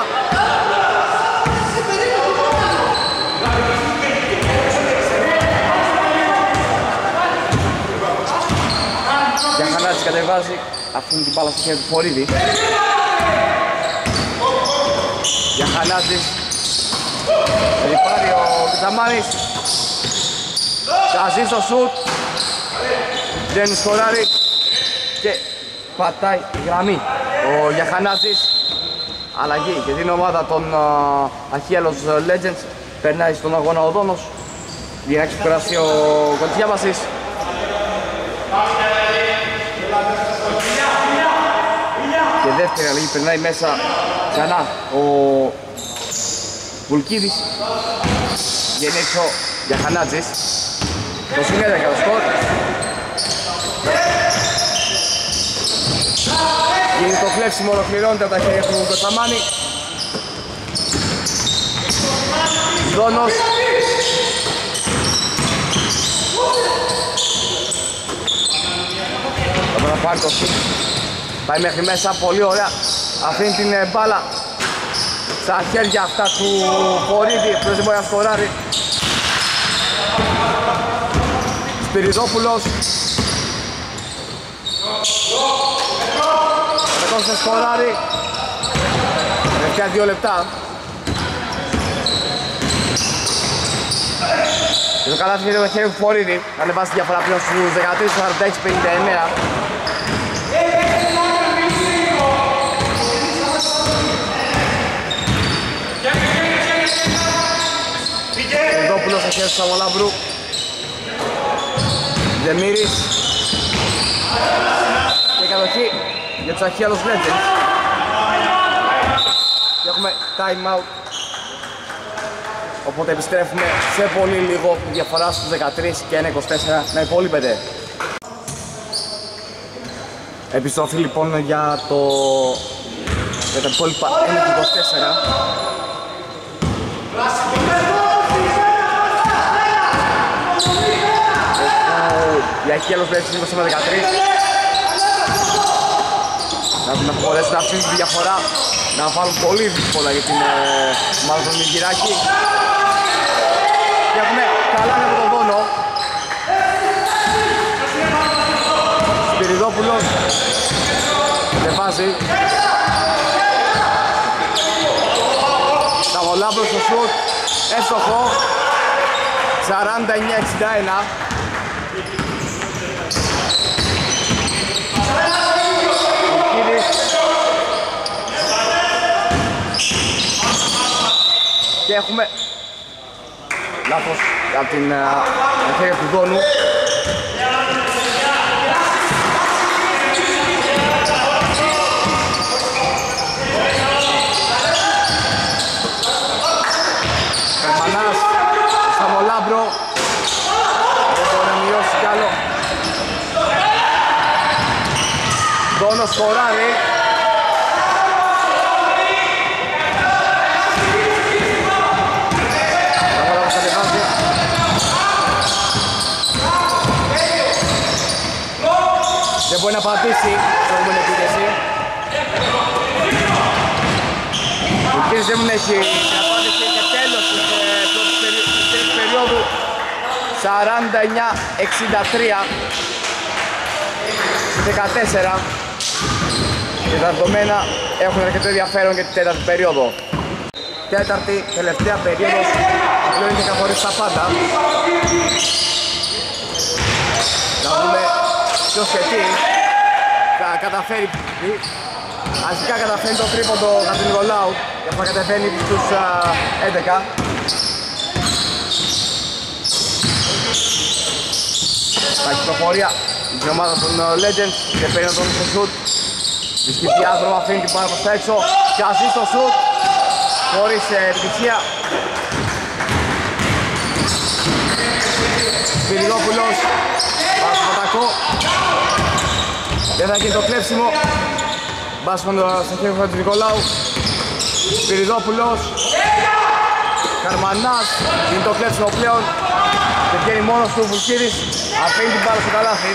Για Χανάτης κατεβάζει, αφήνει την μπάλα στη χέρια του Φορίδη. Για Χανάτης, ριπάρει ο Κοτσαμάνης. Καζεί στο σουτ, δεν σκοράρει και πατάει τη γραμμή ο Γιαχανάτης. Αλλαγή και την ομάδα των uh, Agxialos Legends περνάει στον αγώνα ο Δόνος για να εξυπηρεάσει ο Κοντιάβασης. Και δεύτερη αλλαγή περνάει μέσα ξανά ο Βουλκίδης. Βγαίνει έξω για Χανάτζης. Το συνέδεκα το σκορ. Γίνει το φλέξιμο, ολοκληρώνεται από τα χέρια του Κοτσαμάνη. Δόνος. Θα να πάρει το σύμ. Πάει μέχρι μέσα, πολύ ωραία, αφήνει την μπάλα στα χέρια αυτά του Χωρίδη, που δεν μπορεί να σκοράρει. Σπυριδόπουλος θα σκοράρει. Τελευταία δύο λεπτά και το καλάθι είναι το χέρι του Χωρίδη, θα ανεβάσει τη διαφορά πλέον στους δεκατρία σαράντα έξι πενήντα εννέα. Σπυριδόπουλος στα χέρια του Σαβολαύρου. Δεμήρης και κατοχή για τους Agxialos Legends και έχουμε time out, οπότε επιστρέφουμε σε πολύ λίγο, η διαφορά στους δεκατρία και ένα εικοσιτέσσερα να υπολείπεται. Επιστροφή λοιπόν για το για τα υπόλοιπα ένα εικοσιτέσσερα. Η Agxialos Legends είκοσι με δεκατρία. Να μπορέσει να αφήσει τη διαφορά, να βάλουν πολύ δύσκολα για την μάλλον Milgyraki. Και έχουμε καλά από τον Δόνο. Σπυριδόπουλος κατεβάζει. Σταβολάμπλος στο σουτ, εύστοχο. σαράντα εννιά εξήντα ένα. Και έχουμε λάθος από την ευθεία του Δόνου. Περμανάς, Σαμολάμπρο, δεν μπορεί να μειώσει κι άλλο. Δόνος σκοράρει. Μπορεί να πατήσει στον επόμενο επίθεση. Ο κύριος δεν έχει κατάληξη και τέλος της περίοδου σαράντα εννιά εξήντα τρία δεκατέσσερα. Και τα δεδομένα έχουν αρκετό ενδιαφέρον για την τέταρτη περίοδο. Τέταρτη τελευταία περίοδος πλέον είναι καθορίσει τα πάντα. Να δούμε ποιος και τι καταφέρει, αρχικά καταφέρει το τρίποντο κατά την Νικολάου και θα κατεβαίνει στους έντεκα. Τα κυκλοφορία η ομάδα των Legends και παίρνει τον στο σουτ. Βυσκεί διάδρομα, αφήνει την πάνω προς τα έξω και αζεί στο σουτ χωρίς επιτυχία. Σπυριδόπουλος πάνω στο πατακό. Δεν θα γίνει το κλέψιμο. Μπάσκον στο χέρι του Νικολάου. Σπυριδόπουλος, Καρμανάς, γίνει το κλέψιμο πλέον. Και βγαίνει μόνος του Βουλκίδης, αφήνει την μπάλα στο καλάθι.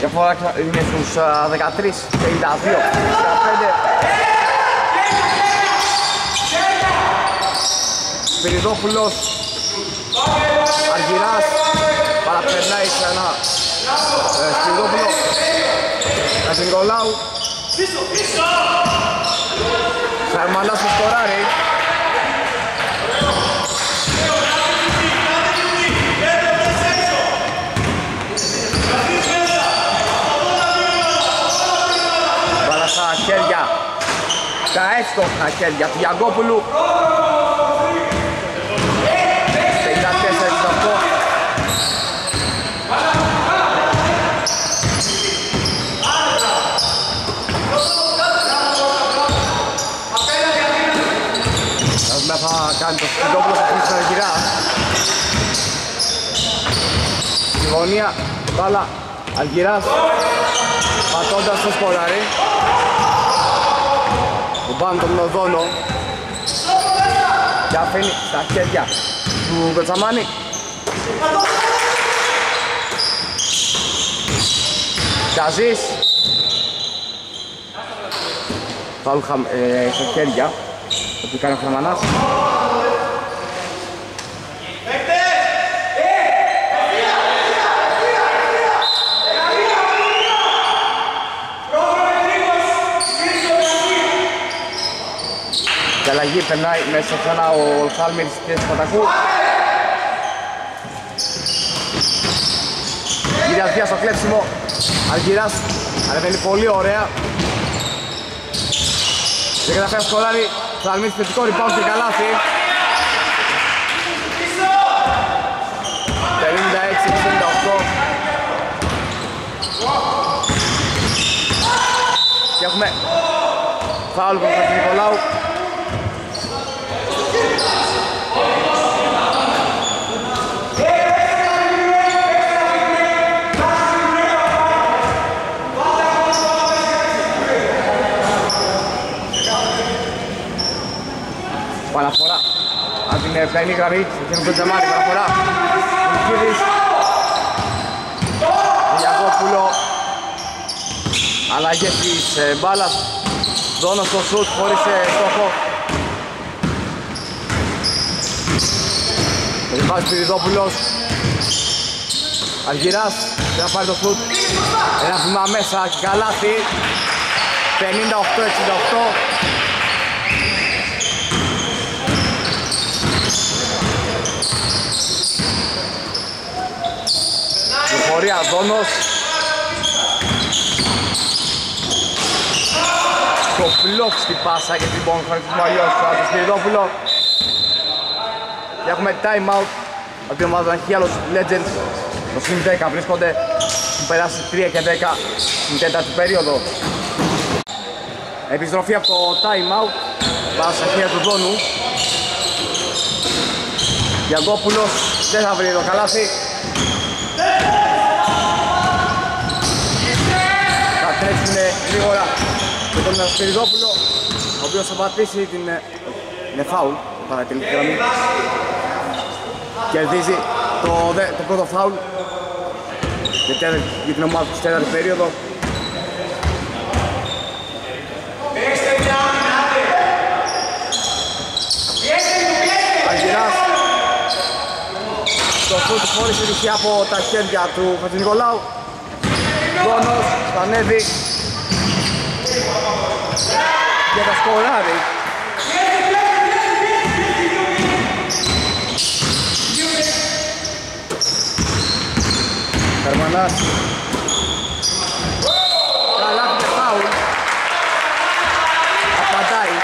Και φορά είναι στους δεκατρία πενήντα δύο. Σπυριδόπουλος, Αργυράς, παραπερνάει ξανά Σπυριδόπουλο Κατσινικολάου. Σαρμανάς στο σκοράρι. Βάλα στα χέρια, τα εύστοχα χέρια του Γιαγκόπουλου. Κάνει το Σπυριδόπουλο θα αφήσει τον Αργυρά. Στη γωνία, μπάλα, Αργυράς πατώντας στο σκοράρι. Κουμπάνε τον Νοδόνο και αφήνει στα χέρια του Κοτσαμάνη. Καζής βάλουν στα χέρια που κάνει ο Χαρμανάς. Η αλλαγή περνάει μέσα ξανά ο Σάλμιρς και της Πατακού. Κυριαρχία στο κλέψιμο, Αργυράς ανεβαίνει πολύ ωραία. Δεν καταφέρει να σκοράρει, Σάλμιρς θετικό rebound και καλάθι. πενήντα έξι εξήντα οκτώ. Και έχουμε φάουλ προς τον Νικολάου. είναι η γραμμή, βγαίνει τον Τζαμάρι, παραφορά. Μιλκύρης. Ιλιακόπουλο. Αλλαγές της μπάλας. Δόνο στο σουτ, χωρίς στόχο. Ριβάζει Πυριδόπουλος. Αργυράς, δεν θα πάρει το σουτ. Ένα βήμα μέσα, καλάθι. πενήντα οκτώ εξήντα οκτώ. Ωραία, Δόνος. Το μπλοκ στην πάσα και την πονχρονισμό αλλιώς από τον Σπυριδόπουλο. Και έχουμε time out από την ομάδα Agxialos Legends. Το συν δέκα βρίσκονται. Έχουν περάσει τρία και δέκα στην τέταρτη περίοδο. Επιστροφή από το time out. Πάσα χέρια του Δόνου. Γιαγκόπουλος δεν θα βρει το καλάθι. Τρέξουνε γρήγορα με τον Σπυριδόπουλο, ο οποίος θα πατήσει την... είναι φάουλ, παρατηρητική γραμμή. Κερδίζει το, το πρώτο φάουλ για την ομάδα του τέταρτη περίοδο. Αγκυράς, το φούτου χώρισε τυχαία από τα χέρια του Χατζηνικολάου. Δόνος θα ανέβει και θα σκοράρει. Καρμανάς. Καλά και φάουλ. Απαντάει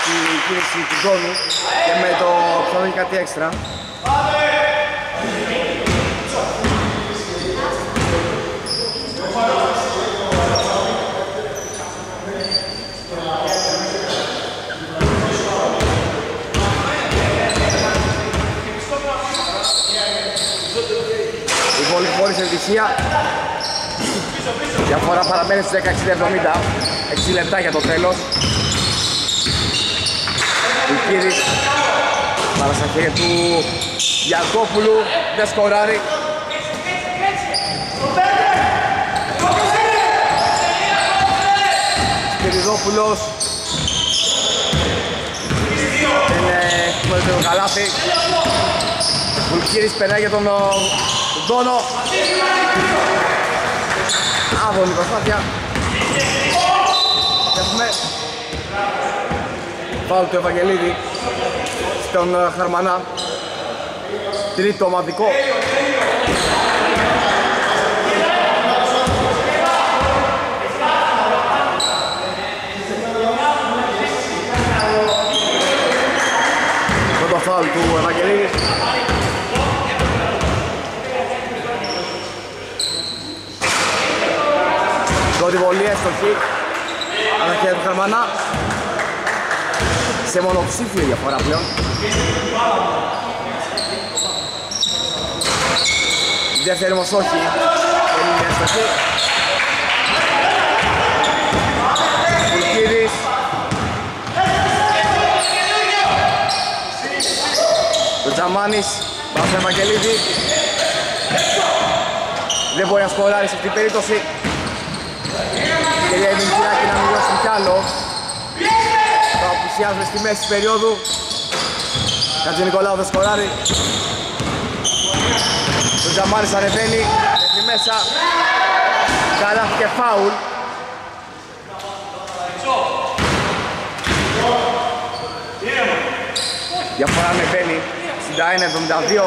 η κίνηση του Δόνου και με το ψαλόνι κάτι έξτρα. Χωρίς ευδυσία. Διαφορά παραμένει στους δέκα εξήντα εβδομήντα. έξι λεπτά για το τέλος. Βικύρης παρασαχεία του Γιακόπουλου. Δεν σκοράρει. Σπυριδόπουλος. Δεν χωρίζει το καλάθι. Βουλκύρης περνάει για τον Δόνο. Άδωνη προσπάθεια. Και έχουμε φάουλ του Ευαγγελίδη στον Χαρμανά. Τρίτο ομαδικό. Πρώτο φάουλ του Ευαγγελίδη. Πρώτη βολή έστοχη, αλλά και του Χαρμανά, σε μονοψήφια διαφορά πλέον. Η δεύτερη μας όχι, είναι έστοχη. Βουλκύρης. Ο Τζαμάνης, πάω στον Ευαγγελίδη. Δεν μπορεί να σκοράρει σε αυτή την περίπτωση. Και για η Μιλγυράκη να μιλώσουν κι άλλο. Θα απουσιάζουμε στη μέση περίοδου. Χατζηνικολάου δεν σκοράρει. Ο Τζαμάρης ανεβαίνει. Μέχρι μέσα. Καλάθι και φάουλ. Διαφορά ανεβαίνει. εξήντα ένα εβδομήντα δύο.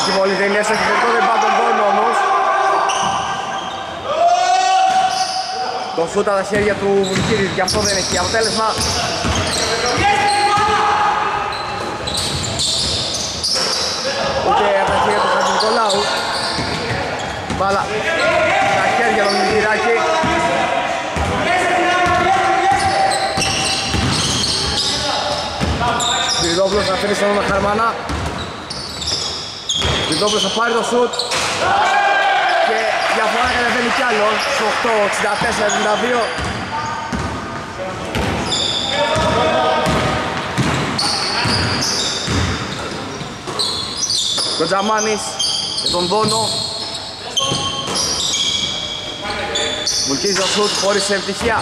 Στη βολή δεν είναι έστοχη, δεν πάει τον πόνο όμως. Το σούτα τα χέρια του Βουλκύρη, γι' αυτό δεν έχει αποτέλεσμα. Ούτε από τα χέρια του Χατζηνικολάου. Μπάλα στα χέρια του Μιλγυράκη. Σπυριδόπουλος Κιτόπουλος να αφήνει στον Χαρμανά. Κιτόπουλος θα πάρει το σουτ και διαφορά κατεβαίνει κι άλλο στο οκτώ εξήντα τέσσερα εβδομήντα δύο. Τον Τζαμάνης και τον Δόνο. Βουλκίζει το σουτ χωρίς επιτυχία.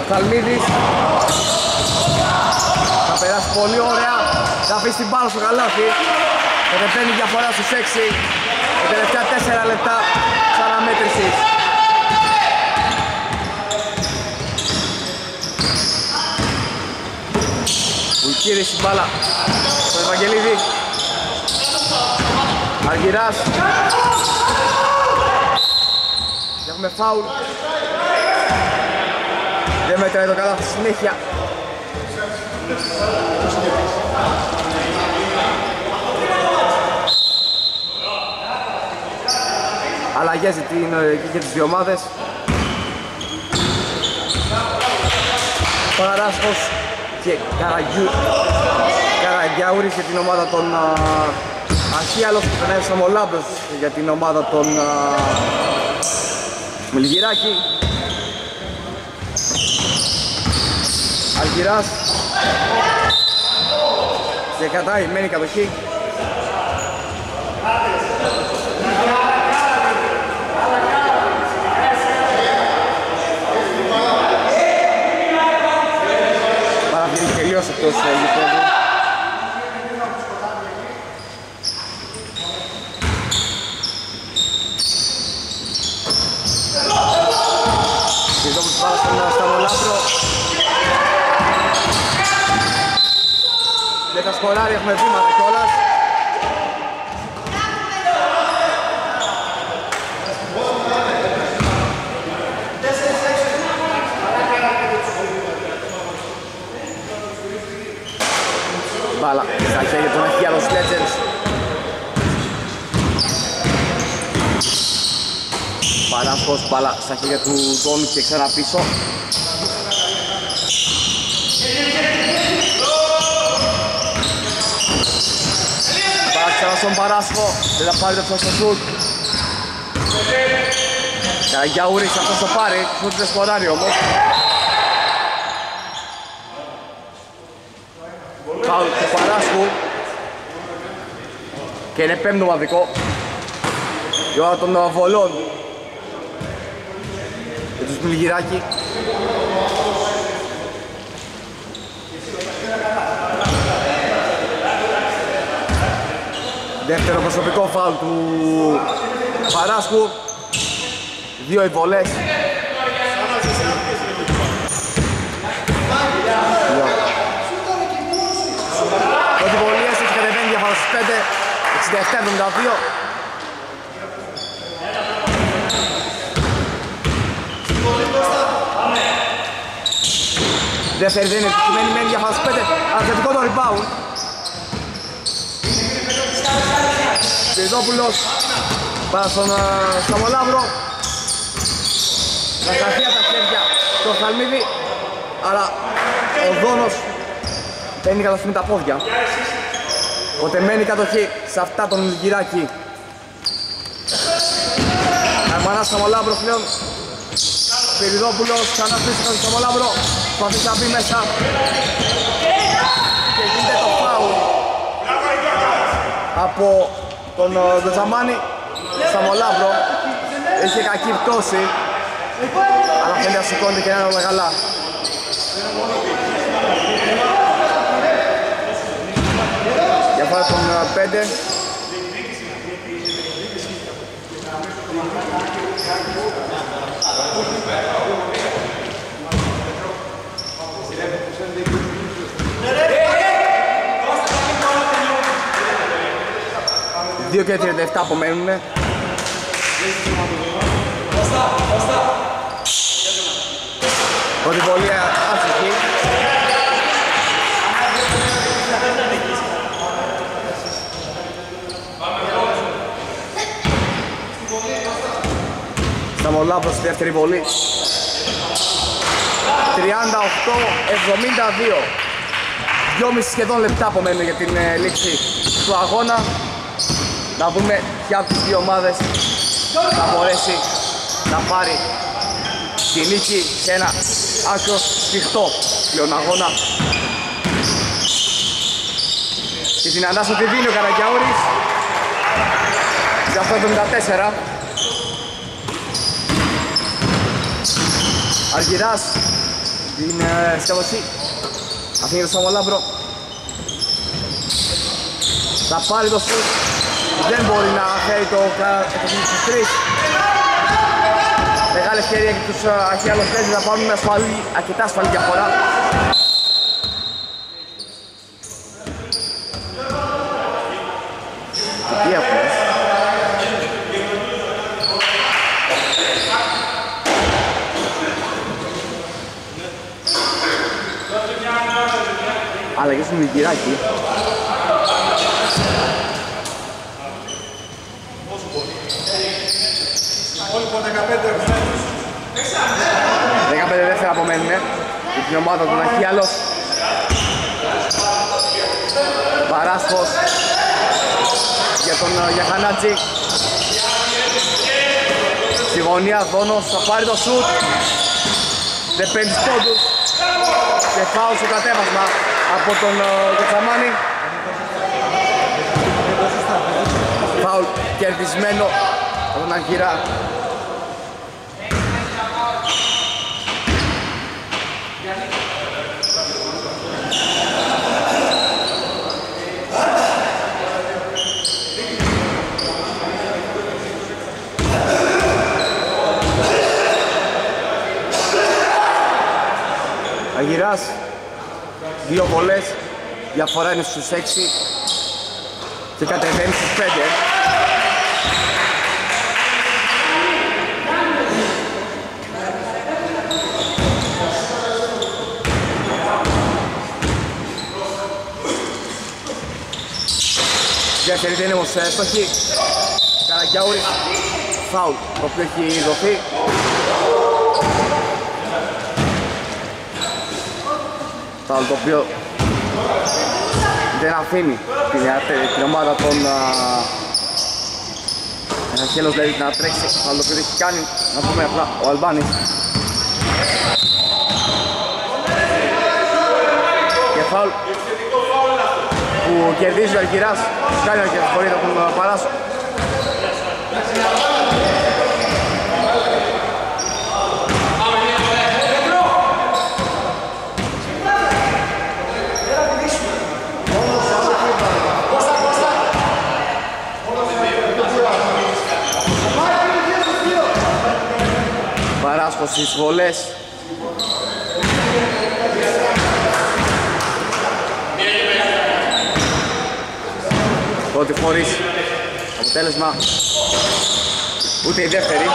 Ο Θαλμίδης θα περάσει πολύ ωραία. Θα αφήσει την μπάλα στο καλάθι. Κατεβαίνει διαφορά στους έξι. Τα τελευταία τέσσερα λεπτά της αναμέτρησης. Βουλκίζει την μπάλα στον Ευαγγελίδη. Αργυράς. Έχουμε φάουλ. Δεν μέτραγε το καλάθι στη συνέχεια. Αλλαγές και τις δύο ομάδες. Παράσκος και Καραγιαούρης για την ομάδα των Αγxialos και τον Εύσαμο Λάμπρος για την ομάδα των Μιλγυράκη. Αργυράς και κατάει, μένει κατοχή. Παραβλήνει τελείως εκτός γηπέδου. Τα σκοράρια έχουμε βήματα κιόλας. Μπάλα στα χέρια των Agxialos Legends. Παράσκος, μπάλα στα χέρια του Ντόμι και ξαναπίσω. Στον Παράσκο, δεν θα πάρει το ψωμί στο σουτ. Καραγιαούρης αυτός το πάρει, σουτ δεν σκοράρει όμως. Φάουλ του Παράσκου και είναι πέμπτο ομαδικό. Η ώρα των Βολών και τους Μιλγυράκη. Δεύτερο προσωπικό φάουλ του Παράσκου. Δύο ευβολές. Πρώτη βολία έτσι κατεβαίνει διαφορά στους πέντε εξήντα επτά εβδομήντα δύο. Δεύτερη δεν είναι επιτυχημένη, μένει διαφορά στους πέντε. Αρκετικό το rebound. Κυριδόπουλος πάρα στον Σταμολάβρο. Τα καθεία τα χέρια στο Θαλμίδη, αλλά ο Δόνος παίρνει κατοχή με τα πόδια. Κοτεμένη κατοχή σε αυτά τον Μιλγυράκη. Καρμανάς Σταμολάβρο πλέον. Κυριδόπουλος ξανά πίσω στον Σταμολάβρο. Προσπαθεί να μπει μέσα και γίνεται το φάουλ από τον Τζαμάνη. Σταμολάβρο είχε κακή πτώση, αλλά θέλει να σηκώνεται και να είναι όλα καλά. Για φορά τον πέντε. δύο και τριάντα επτά απομένουνε. Πρώτη βολία άσυχη. Σταμολάβρος στη δεύτερη βολή. τριάντα οκτώ εβδομήντα δύο. δυόμιση σχεδόν λεπτά απομένουν για την ε, λήξη του αγώνα. Να δούμε ποια από τις δύο ομάδες θα μπορέσει να πάρει τη νίκη σε ένα άκρος σφιχτό πλέον αγώνα. Τη συναντάς ότι δίνει ο Καραγκιαούρης για εβδομήντα τέσσερα. Αργυράς την ε, σκαβωσή. Αφήνει το Σαμολάμπρο. Θα πάρει το σουτ. Δεν μπορεί να φέρει το τρεις. Μεγάλη ευκαιρία και τους Αγxialos Legends να πάρουν ασφαλή, αρκετά ασφαλή διαφορά. Αλλαγές του Μιλγυράκη. δεκαπέντε δεύτερα απομένουνε για την ομάδα των Αγxialos. Παράσπος για τον Γιαχανάτζη. Στη γωνία Δόνος θα πάρει το σουτ. Δεν παίρνει πόντους και φάουλ στο κατέβασμα από τον Κοτσαμάνη. Φάουλ κερδισμένο από τον Αγκυρά. Αγγυράς, δύο βολές, διαφορά είναι στους έξι και κατεβαίνει στους πέντε. Δεύτερη δεν είναι όμως έστοχη. Καραγκιαούρης, φάουλ, το οποίο έχει δοθεί. Φάουλ το οποίο δεν αφήνει την, την ομάδα των Αγxialos Legends να τρέξει. Φάουλ το οποίο έχει κάνει, να πούμε απλά, ο Αλμπάνης. Και φάουλ που κερδίζει ο Αργυράς, κάνει ο Αργυράς, χωρίς να τον παράσω. Στις βολές πρώτη χωρίς αποτέλεσμα, ούτε η δεύτερη.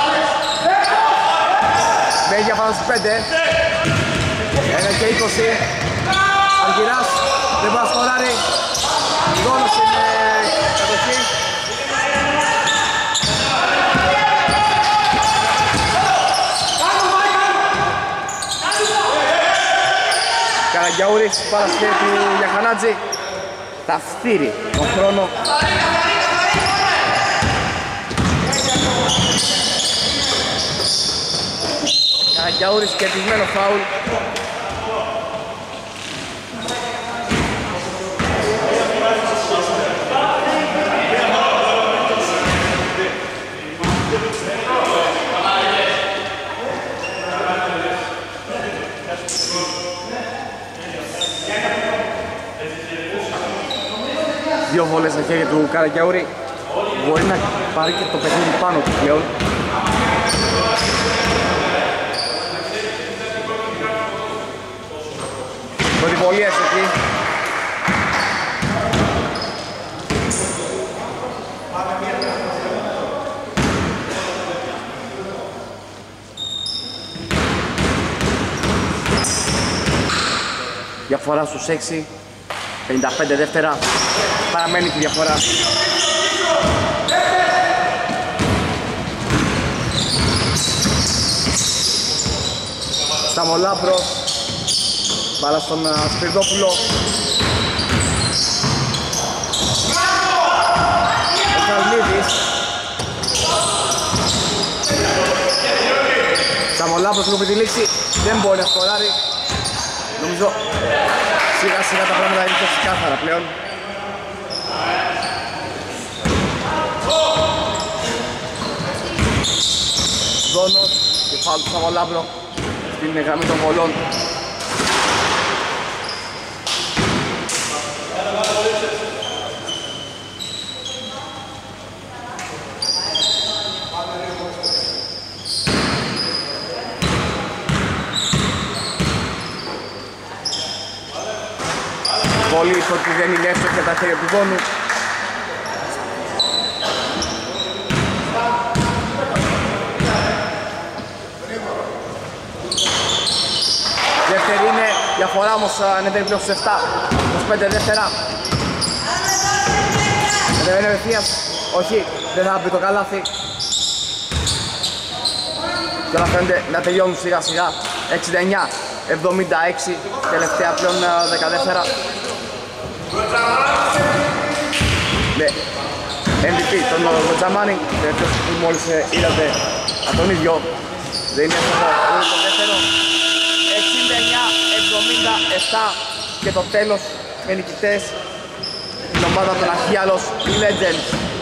Μέγια πάνω στους πέντε. Ένα και είκοσι. Αργυράς δεν πάει να σκοράρει. Δόνος είναι κατοχή. Γιαούρης, παρασκευή του Γιαχανάτζη. Τα φτύρει τον χρόνο. Γιαούρης, κερδισμένο φάουλ. Δύο βολές στα χέρια του Καραγκιαούρη. Μπορεί να πάρει και το παιχνίδι πάνω του πλέον. Πρώτη βολή εκεί. Διαφορά στους έξι. πενήντα πέντε δεύτερα. Παραμένει τη διαφορά. Σταμολάμπρο, μπάλα στον Σπυρδόπουλο. Βασιλίδης. Σαμολάπος που πει τη λήξη, δεν μπορεί να σκοράρει. Νομίζω σιγά σιγά τα πράγματα είναι και ξεκάθαρα πλέον. Δόνος και φάουλ του Σαμολάπλο στην γραμμή των βολών. Πολύ ίσως που δεν είναι έστω και τα χέρια του Δόνου. Δεύτερη είναι διαφορά όμως ανεβαίνει πλέον στους επτά, είκοσι πέντε δεύτερα. Ανεβαίνει απευθείας, όχι, δεν θα μπει το καλάθι. Και όλα φαίνεται να τελειώνουν σιγά σιγά, εξήντα εννιά εβδομήντα έξι, τελευταία πλέον δεκατέσσερα. Ναι, εμ βι πι τον Γκοτζαμάνι, που μόλις είδατε από τον ίδιο. Δεν είναι αυτό το δεύτερο. εξήντα εννιά εβδομήντα επτά και το τέλος με νικητές την ομάδα των Agxialos Legends.